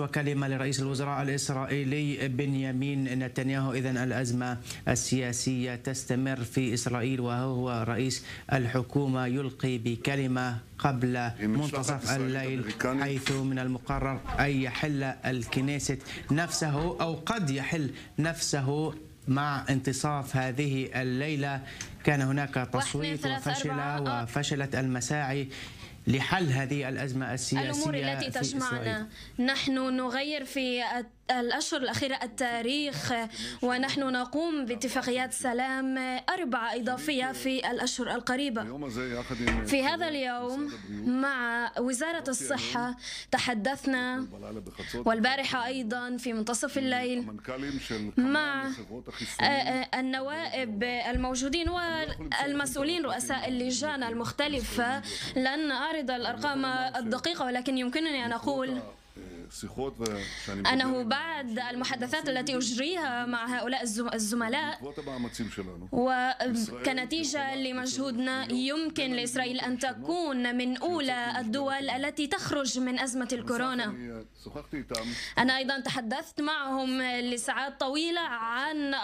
وكلمة لرئيس الوزراء الإسرائيلي بنيامين نتنياهو. إذن الأزمة السياسية تستمر في إسرائيل، وهو رئيس الحكومة يلقي بكلمة قبل منتصف الليل، حيث من المقرر أن يحل الكنيست نفسه أو قد يحل نفسه مع انتصاف هذه الليلة. كان هناك تصويت وفشلت المساعي لحل هذه الأزمة السياسية. الأمور التي تجمعنا، نحن نغير في الأشهر الأخيرة التاريخ، ونحن نقوم باتفاقيات سلام 4 إضافية في الأشهر القريبة. في هذا اليوم مع وزارة الصحة تحدثنا، والبارحة أيضا في منتصف الليل مع النواب الموجودين والمسؤولين رؤساء اللجان المختلفة. لن أعرض الأرقام الدقيقة، ولكن يمكنني أن أقول أنه بعد المحادثات التي أجريها مع هؤلاء الزملاء وكنتيجة لمجهودنا، يمكن لإسرائيل أن تكون من أولى الدول التي تخرج من أزمة الكورونا. أنا أيضا تحدثت معهم لساعات طويلة عن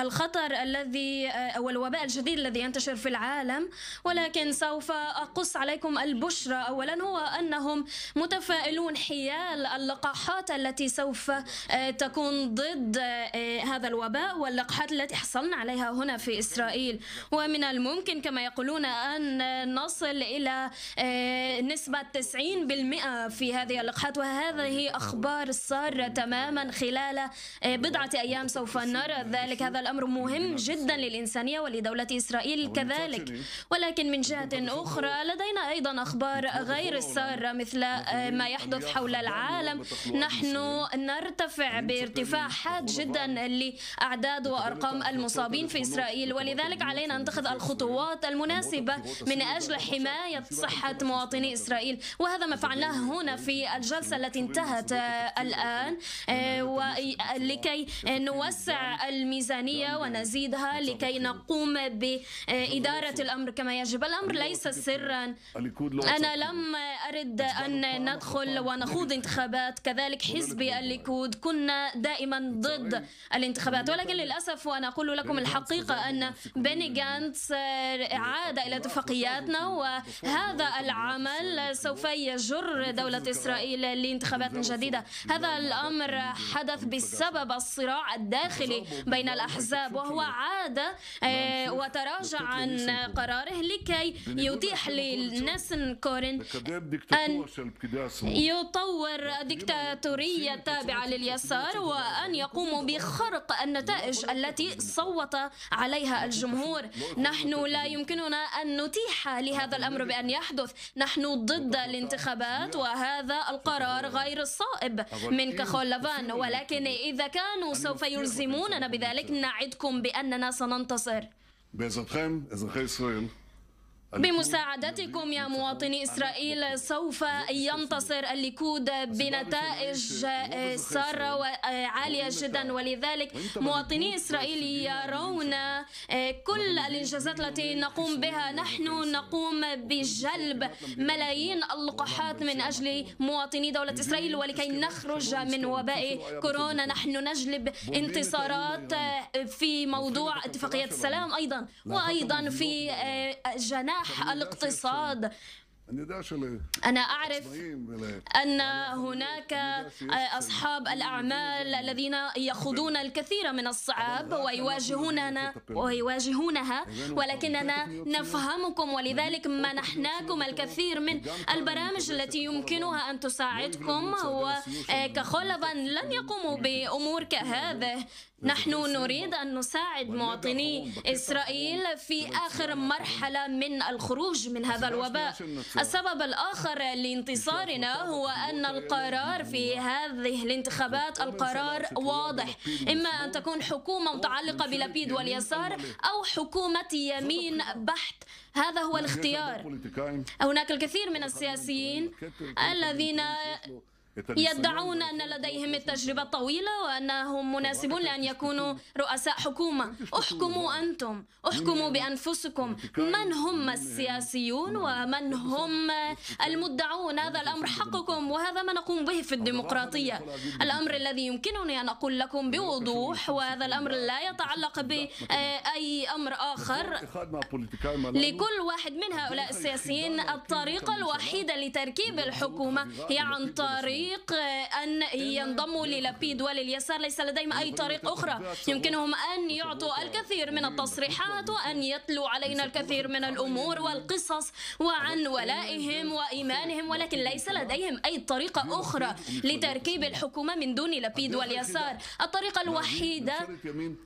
الخطر الذي والوباء الجديد الذي ينتشر في العالم، ولكن سوف أقص عليكم البشرى. أولا هو أنهم متفائلون حيال اللقاحات التي سوف تكون ضد هذا الوباء، واللقاحات التي حصلنا عليها هنا في إسرائيل. ومن الممكن كما يقولون أن نصل إلى نسبة 90% في هذه اللقاحات، وهذه أخبار سارة تماما. خلال بضعة أيام سوف نرى ذلك. هذا الأمر مهم جدا للإنسانية ولدولة إسرائيل كذلك. ولكن من جهة أخرى لدينا أيضا أخبار غير السارة مثل ما يحدث حول العالم. نحن نرتفع بارتفاع حاد جدا لأعداد وأرقام المصابين في إسرائيل، ولذلك علينا أن نتخذ الخطوات المناسبة من أجل حماية صحة مواطني إسرائيل، وهذا ما فعلناه هنا في الجلسة التي انتهت الآن، ولكي نوسع الميزانية ونزيدها لكي نقوم بإدارة الأمر كما يجب. الأمر ليس سرا، أنا لم أرد أن ندخل ونخوض انتخابات. كذلك حزبي الليكود كنا دائما ضد الانتخابات، ولكن للأسف، وأنا أقول لكم الحقيقة، أن بني جانتس عاد إلى اتفاقياتنا، وهذا العمل سوف يجر دولة إسرائيل لانتخابات جديدة. هذا الأمر حدث بسبب الصراع الداخلي بين الأحزاب، وهو عاد وتراجع عن قراره لكي يتيح لنسن كورن أن يطور ديكتاتورية تابعة لليسار، وأن يقوموا بخرق النتائج التي صوت عليها الجمهور. نحن لا يمكننا أن نتيح لهذا الأمر بأن يحدث. نحن ضد الانتخابات، وهذا القرار غير الصائب من كحول لبان، ولكن إذا كانوا سوف يلزموننا بذلك نعدكم بأننا سننتصر. بمساعدتكم يا مواطني إسرائيل سوف ينتصر الليكود بنتائج سارة وعالية جدا، ولذلك مواطني إسرائيل يرون كل الإنجازات التي نقوم بها. نحن نقوم بجلب ملايين اللقاحات من أجل مواطني دولة إسرائيل، ولكي نخرج من وباء كورونا. نحن نجلب انتصارات في موضوع اتفاقية السلام أيضا، وأيضا في جناح الاقتصاد. أنا أعرف أن هناك أصحاب الأعمال الذين يخوضون الكثير من الصعاب ويواجهونها، ولكننا نفهمكم، ولذلك منحناكم الكثير من البرامج التي يمكنها أن تساعدكم. وكحول لبان لن يقوموا بأمور كهذه. نحن نريد أن نساعد مواطني إسرائيل في آخر مرحلة من الخروج من هذا الوباء. السبب الآخر لانتصارنا هو أن القرار في هذه الانتخابات القرار واضح. إما أن تكون حكومة متعلقة بلابيد واليسار أو حكومة يمين بحت، هذا هو الاختيار. هناك الكثير من السياسيين الذين يدعون أن لديهم التجربة الطويلة وأنهم مناسبون لأن يكونوا رؤساء حكومة. احكموا أنتم، احكموا بأنفسكم من هم السياسيون ومن هم المدعون. هذا الأمر حقكم وهذا ما نقوم به في الديمقراطية. الأمر الذي يمكنني أن أقول لكم بوضوح، وهذا الأمر لا يتعلق بأي أمر آخر، لكل واحد من هؤلاء السياسيين الطريقة الوحيدة لتركيب الحكومة هي عن طريق أن ينضموا للابيد ولليسار. ليس لديهم أي طريق أخرى. يمكنهم أن يعطوا الكثير من التصريحات وأن يتلوا علينا الكثير من الأمور والقصص وعن ولائهم وإيمانهم، ولكن ليس لديهم أي طريقة أخرى لتركيب الحكومة من دون لابيد واليسار. الطريقة الوحيدة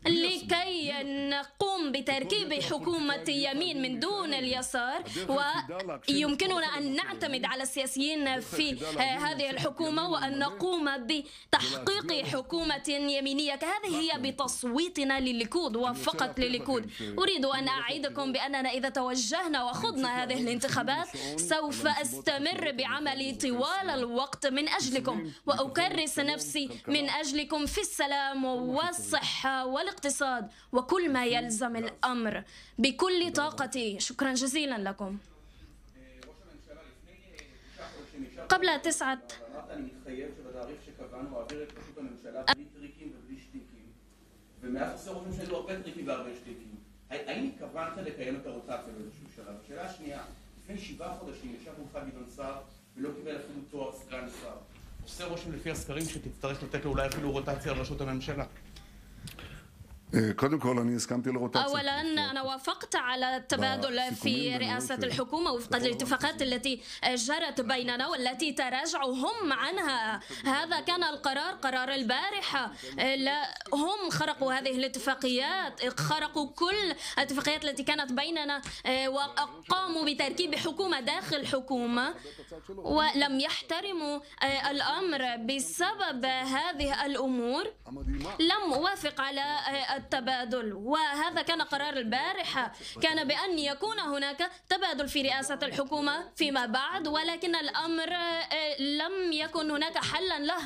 لكي نقوم بتركيب حكومة يمين من دون اليسار، ويمكننا أن نعتمد على السياسيين في هذه الحكومة وأن نقوم بتحقيق حكومة يمينية كهذه هي بتصويتنا للليكود وفقط للليكود. أريد أن أعيدكم بأننا إذا توجهنا وخضنا هذه الانتخابات سوف أستمر بعملي طوال الوقت من أجلكم وأكرس نفسي من أجلكم في السلام والصحة والاقتصاد وكل ما يلزم الأمر بكل طاقتي. شكرا جزيلا لكم. قبل 9 אני מתחייב שבתאריך שקבענו אעביר את פשוט הממשלה בלי טריקים ובלי שטיקים, ומאז עושה רופאים שיש לו הרבה טריקים והרבה שטיקים. האם התכוונת לקיים את הרוטציה באיזשהו שלב? שאלה שנייה, לפני 7 חודשים ישב מולך גדעון סער ולא קיבל אפילו תואר סגן שר. עושה רושם לפי הסקרים שתצטרך לתת לו אולי אפילו רוטציה על ראשות הממשלה. أولا أنا وافقت على التبادل في رئاسة الحكومة وفق الاتفاقات التي جرت بيننا والتي تراجعهم عنها. هذا كان القرار، قرار البارحة. هم خرقوا هذه الاتفاقيات، خرقوا كل الاتفاقيات التي كانت بيننا وقاموا بتركيب حكومة داخل حكومة ولم يحترموا الأمر. بسبب هذه الأمور لم أوافق على التبادل، وهذا كان قرار البارحة. كان بأن يكون هناك تبادل في رئاسة الحكومة فيما بعد، ولكن الأمر لم يكن هناك حلا له،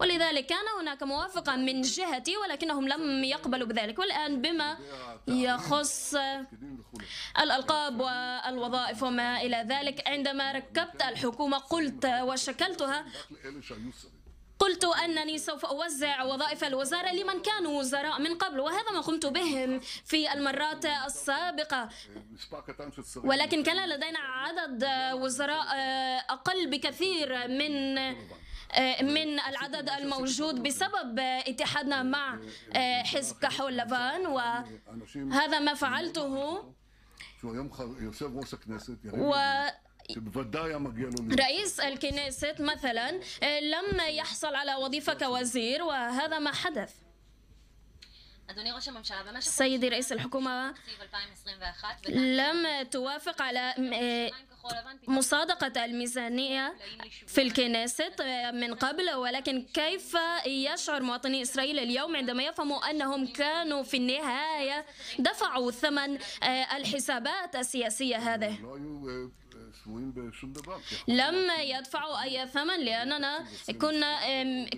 ولذلك كان هناك موافقة من جهتي ولكنهم لم يقبلوا بذلك. والآن بما يخص الألقاب والوظائف وما إلى ذلك، عندما ركبت الحكومة قلت وشكلتها، قلت أنني سوف أوزع وظائف الوزارة لمن كانوا وزراء من قبل، وهذا ما قمت به في المرات السابقة. ولكن كان لدينا عدد وزراء أقل بكثير من العدد الموجود بسبب اتحادنا مع حزب كحول لبان، وهذا ما فعلته. رئيس الكنيست مثلا لم يحصل على وظيفة كوزير، وهذا ما حدث. سيدي رئيس الحكومة لم توافق على مصادقة الميزانية في الكنيست من قبل، ولكن كيف يشعر مواطني إسرائيل اليوم عندما يفهموا أنهم كانوا في النهاية دفعوا ثمن الحسابات السياسية هذه؟ لم يدفعوا أي ثمن، لأننا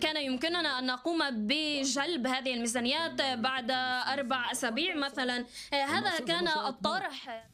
كان يمكننا أن نقوم بجلب هذه الميزانيات بعد 4 أسابيع مثلا. هذا كان الطرح.